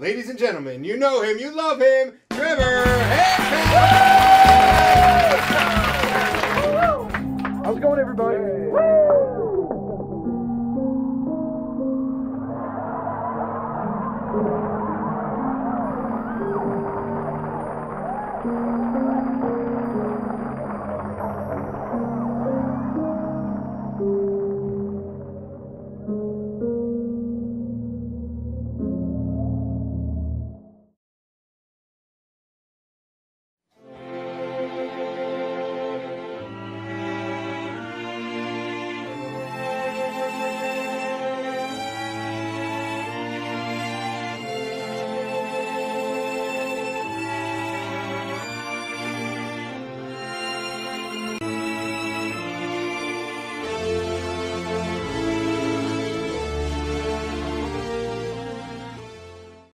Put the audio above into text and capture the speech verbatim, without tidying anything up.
Ladies and gentlemen, you know him, you love him, Trevor Hancock! How's it going, everybody?